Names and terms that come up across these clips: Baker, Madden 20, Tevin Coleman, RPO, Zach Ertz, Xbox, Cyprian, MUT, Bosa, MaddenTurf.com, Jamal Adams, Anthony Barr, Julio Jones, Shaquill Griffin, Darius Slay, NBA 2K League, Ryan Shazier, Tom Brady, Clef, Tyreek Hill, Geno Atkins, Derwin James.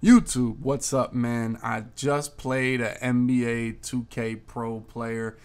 YouTube, what's up, man? I just played an NBA 2K Pro player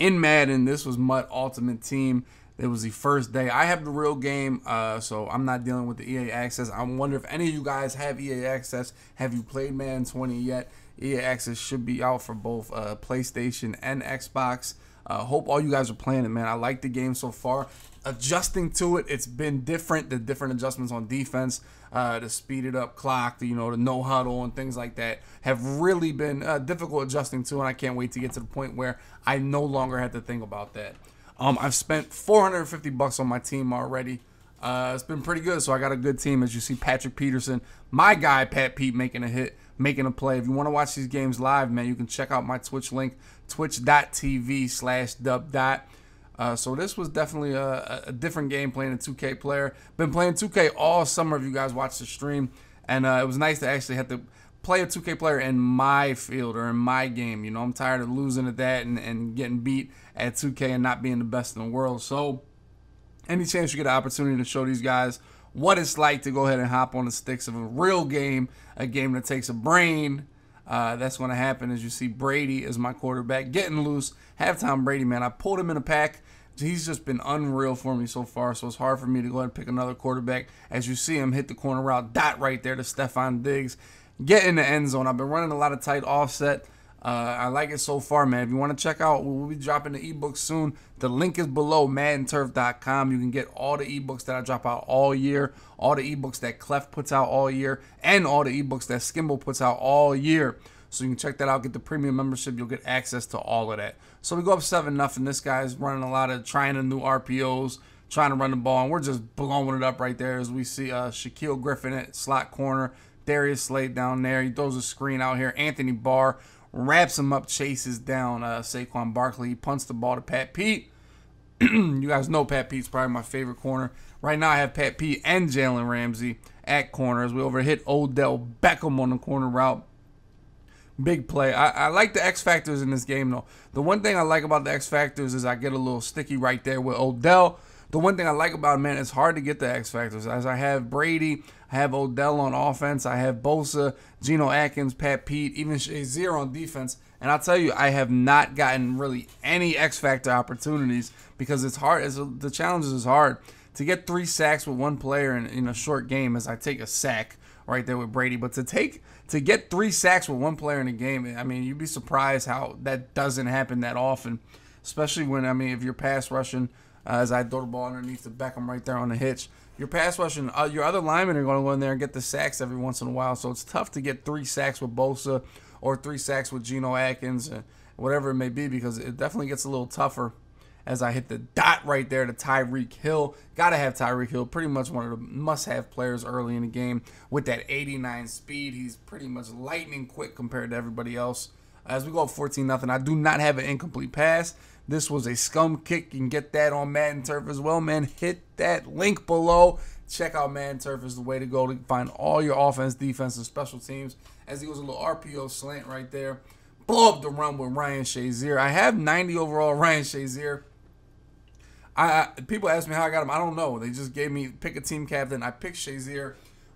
in Madden. This was MUT Ultimate Team. It was the first day. I have the real game, so I'm not dealing with the EA Access. I wonder if any of you guys have EA Access. Have you played Madden 20 yet? EA Access should be out for both PlayStation and Xbox. Hope all you guys are playing it, man. I like the game so far. Adjusting to it, it's been different. The different adjustments on defense, the speeded up clock, the no huddle and things like that have really been difficult adjusting to, and I can't wait to get to the point where I no longer have to think about that. I've spent $450 on my team already. It's been pretty good, so I got a good team. As you see, Patrick Peterson, my guy, Pat Pete, making a hit, making a play. If you want to watch these games live, man, you can check out my Twitch link, twitch.tv/DubDot. So this was definitely a different game playing a 2K player. Been playing 2K all summer if you guys watched the stream. And it was nice to actually have to play a 2K player in my field or in my game. You know, I'm tired of losing at that and getting beat at 2K and not being the best in the world. So any chance you get an opportunity to show these guys what it's like to go ahead and hop on the sticks of a real game, a game that takes a brain, that's going to happen. As you see, Brady is my quarterback, getting loose. Halftime Brady, man. I pulled him in a pack. He's just been unreal for me so far, so it's hard for me to go ahead and pick another quarterback. As you see him hit the corner route, dot right there to Stefon Diggs. Get in the end zone. I've been running a lot of tight offset. I like it so far, man. If you want to check out, we'll be dropping the ebook soon. The link is below, MaddenTurf.com. You can get all the ebooks that I drop out all year, all the ebooks that Clef puts out all year, and all the ebooks that Skimble puts out all year. So you can check that out. Get the premium membership. You'll get access to all of that. So we go up 7-0. This guy's running a lot of trying the new RPOs, trying to run the ball, and we're just blowing it up right there. As we see Shaquill Griffin at slot corner, Darius Slay down there. He throws a screen out here. Anthony Barr wraps him up, chases down Saquon Barkley. He punts the ball to Pat Pete. You guys know Pat Pete's probably my favorite corner. Right now I have Pat Pete and Jalen Ramsey at corners. We overhit Odell Beckham on the corner route. Big play. I like the X factors in this game, though. The one thing I like about the X factors is I get a little sticky right there with Odell. The one thing I like about it, man, it's hard to get the X factors. As I have Brady, I have Odell on offense, I have Bosa, Geno Atkins, Pat Pete, even Shazier on defense. And I'll tell you, I have not gotten really any X factor opportunities because it's hard. The challenges is hard to get 3 sacks with one player in a short game. As I take a sack right there with Brady, but to get 3 sacks with one player in a game, I mean, you'd be surprised how that doesn't happen that often, especially when, I mean, if you're pass rushing, as I throw the ball underneath the Beckham right there on the hitch, you're pass rushing, your other linemen are going to go in there and get the sacks every once in a while, so it's tough to get 3 sacks with Bosa or 3 sacks with Geno Atkins and whatever it may be, because it definitely gets a little tougher. As I hit the dot right there to Tyreek Hill. Got to have Tyreek Hill. Pretty much one of the must-have players early in the game. With that 89 speed, he's pretty much lightning quick compared to everybody else. As we go up 14-0, I do not have an incomplete pass. This was a scum kick. You can get that on Madden Turf as well, man. Hit that link below. Check out Madden Turf is the way to go to find all your offense, defense, and special teams. As he goes a little RPO slant right there. Blow up the run with Ryan Shazier. I have 90 overall Ryan Shazier. People ask me how I got him. I don't know. They just gave me, pick a team captain. I picked Shazier,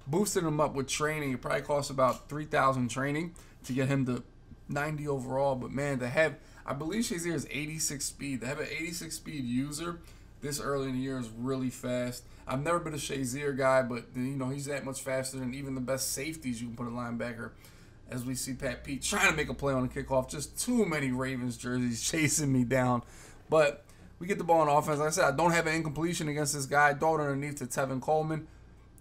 boosted him up with training. It probably cost about $3,000 training to get him to 90 overall. But, man, to have, I believe Shazier is 86 speed. To have an 86 speed user this early in the year is really fast. I've never been a Shazier guy, but, you know, he's that much faster than even the best safeties you can put a linebacker. As we see Pat Pete trying to make a play on the kickoff. Just too many Ravens jerseys chasing me down. But we get the ball on offense. Like I said, I don't have an incompletion against this guy. Throw it underneath to Tevin Coleman.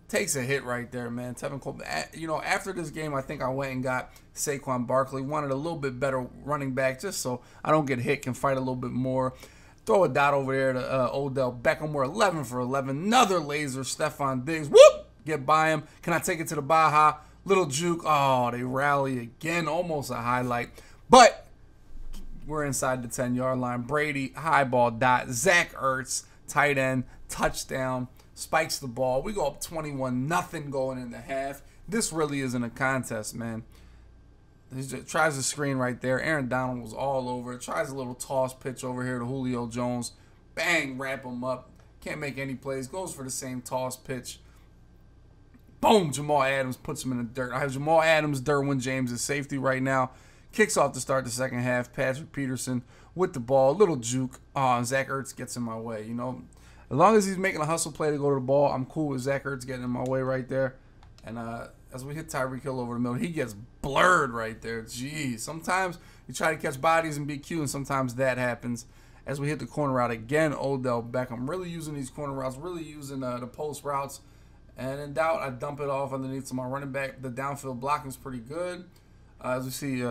Takes a hit right there, man. Tevin Coleman, you know, after this game, I think I went and got Saquon Barkley. Wanted a little bit better running back just so I don't get hit, can fight a little bit more. Throw a dot over there to Odell Beckham. We're 11 for 11. Another laser, Stefon Diggs. Whoop! Get by him. Can I take it to the Baja? Little juke. Oh, they rally again. Almost a highlight. But we're inside the 10-yard line. Brady, high ball dot. Zach Ertz, tight end, touchdown, spikes the ball. We go up 21-0 going in the half. This really isn't a contest, man. He just tries the screen right there. Aaron Donald was all over. Tries a little toss pitch over here to Julio Jones. Bang, wrap him up. Can't make any plays. Goes for the same toss pitch. Boom, Jamal Adams puts him in the dirt. I have Jamal Adams, Derwin James at safety right now. Kicks off to start the second half. Patrick Peterson with the ball. Little juke. Zach Ertz gets in my way. You know, as long as he's making a hustle play to go to the ball, I'm cool with Zach Ertz getting in my way right there. And as we hit Tyreek Hill over the middle, he gets blurred right there. Jeez. Sometimes you try to catch bodies in BQ, and sometimes that happens. As we hit the corner route again, Odell Beckham really using these corner routes, really using the post routes. And in doubt, I dump it off underneath to my running back. The downfield blocking is pretty good. As we see,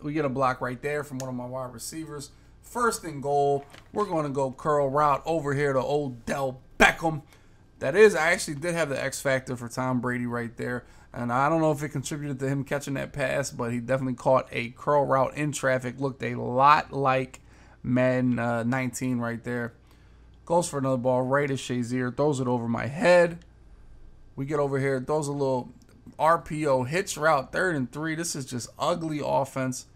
we get a block right there from one of my wide receivers. First and goal. We're going to go curl route over here to Odell Beckham. That is, I actually did have the X factor for Tom Brady right there. And I don't know if it contributed to him catching that pass, but he definitely caught a curl route in traffic. Looked a lot like Madden 19 right there. Goes for another ball right at Shazier. Throws it over my head. We get over here. Throws a little RPO hitch route, 3rd and 3. This is just ugly offense.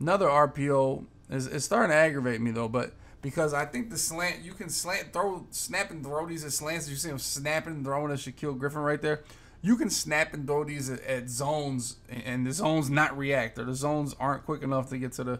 Another RPO. It's starting to aggravate me though, but because I think the slant, you can slant, throw, snap and throw these at slants. You see him snapping and throwing at Shaquill Griffin right there. You can snap and throw these at zones, and the zones not react, or the zones aren't quick enough to get to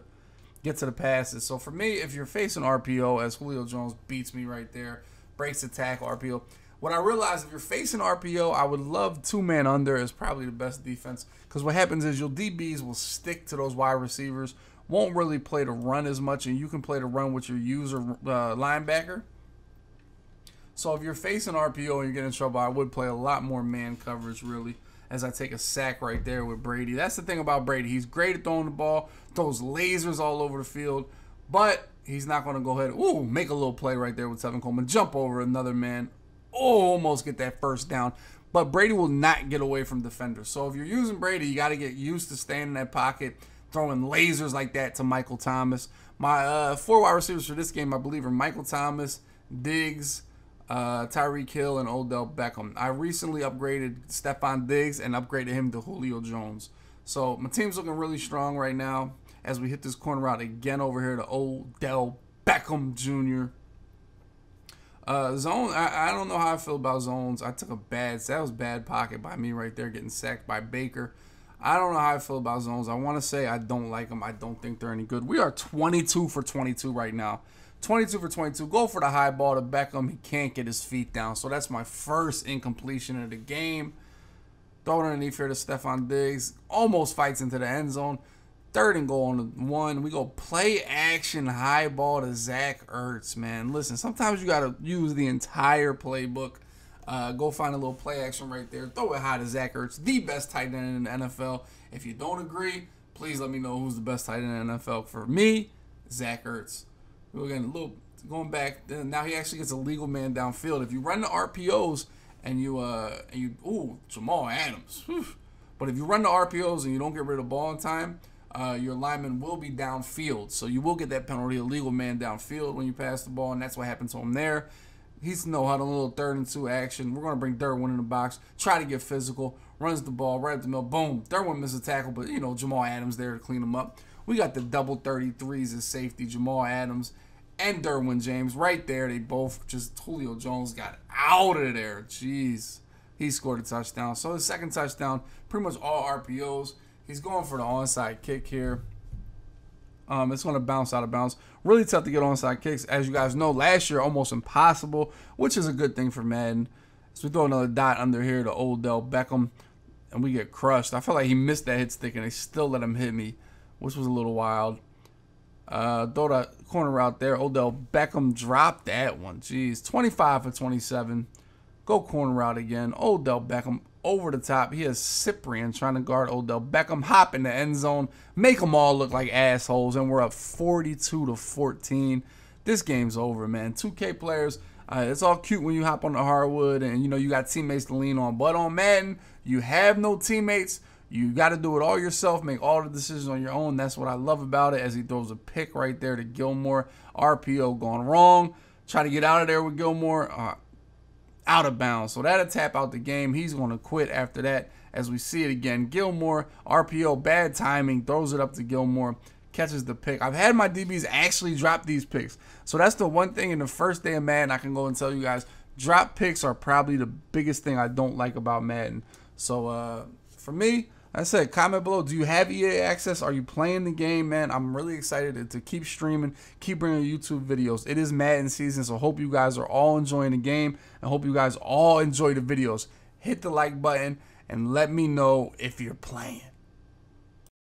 the passes. So for me, if you're facing RPO, as Julio Jones beats me right there, breaks the tackle, RPO. What I realized, if you're facing RPO, I would love 2-man under is probably the best defense, because what happens is your DBs will stick to those wide receivers, won't really play the run as much, and you can play the run with your user linebacker. So if you're facing RPO and you get in trouble, I would play a lot more man coverage, really, as I take a sack right there with Brady. That's the thing about Brady. He's great at throwing the ball, throws lasers all over the field, but he's not going to go ahead and make a little play right there with Tevin Coleman. Jump over another man. Almost get that first down, but Brady will not get away from defenders. So if you're using Brady, you got to get used to staying in that pocket, throwing lasers like that to Michael Thomas. My 4 wide receivers for this game, I believe, are Michael Thomas, Diggs, Tyreek Hill, and Odell Beckham. I recently upgraded Stefon Diggs and upgraded him to Julio Jones. So my team's looking really strong right now as we hit this corner route again over here to Odell Beckham Jr. Zone, I don't know how I feel about zones. I took a bad, that was bad pocket by me right there, getting sacked by Baker. I don't know how I feel about zones. I want to say I don't like them. I don't think they're any good. We are 22 for 22 right now. 22 for 22. Go for the high ball to Beckham. He can't get his feet down. So that's my first incompletion of the game. Throw it underneath here to Stefon Diggs. Almost fights into the end zone. 3rd and goal on the 1. We go play action high ball to Zach Ertz, man. Listen, sometimes you got to use the entire playbook. Go find a little play action right there. Throw it high to Zach Ertz, the best tight end in the NFL. If you don't agree, please let me know who's the best tight end in the NFL. For me, Zach Ertz. We're getting a little, going back. Now he actually gets a legal man downfield. If you run the RPOs and you Jamal Adams. Whew. But if you run the RPOs and you don't get rid of the ball in time, your lineman will be downfield, so you will get that penalty, illegal man downfield when you pass the ball, and that's what happened to him there. He's no huddle, a little 3rd and 2 action. We're going to bring Derwin in the box, try to get physical, runs the ball right up the middle, boom. Derwin misses a tackle, but, you know, Jamal Adams there to clean him up. We got the double 33s in safety, Jamal Adams and Derwin James right there. They both just, Julio Jones got out of there. Jeez, he scored a touchdown. So the second touchdown, pretty much all RPOs. He's going for the onside kick here. It's going to bounce out of bounds. Really tough to get onside kicks. As you guys know, last year, almost impossible, which is a good thing for Madden. So we throw another dot under here to Odell Beckham, and we get crushed. I feel like he missed that hit stick, and they still let him hit me, which was a little wild. Throw that corner route there. Odell Beckham dropped that one. Jeez, 25 for 27. Go corner route again. Odell Beckham over the top. He has Cyprian trying to guard Odell Beckham. Hop in the end zone. Make them all look like assholes. And we're up 42 to 14. This game's over, man. 2K players, it's all cute when you hop on the hardwood and, you know, you got teammates to lean on. But on Madden, you have no teammates. You got to do it all yourself. Make all the decisions on your own. That's what I love about it, as he throws a pick right there to Gilmore. RPO gone wrong. Try to get out of there with Gilmore. Out of bounds, so that'll tap out the game. He's going to quit after that. As we see it again, Gilmore, RPO, bad timing, throws it up to Gilmore, catches the pick. I've had my DBs actually drop these picks, so that's the one thing in the first day of Madden I can go and tell you guys, drop picks are probably the biggest thing I don't like about Madden. So for me, I said, comment below. Do you have EA Access? Are you playing the game, man? I'm really excited to keep streaming, keep bringing YouTube videos. It is Madden season, so hope you guys are all enjoying the game and hope you guys all enjoy the videos. Hit the like button and let me know if you're playing.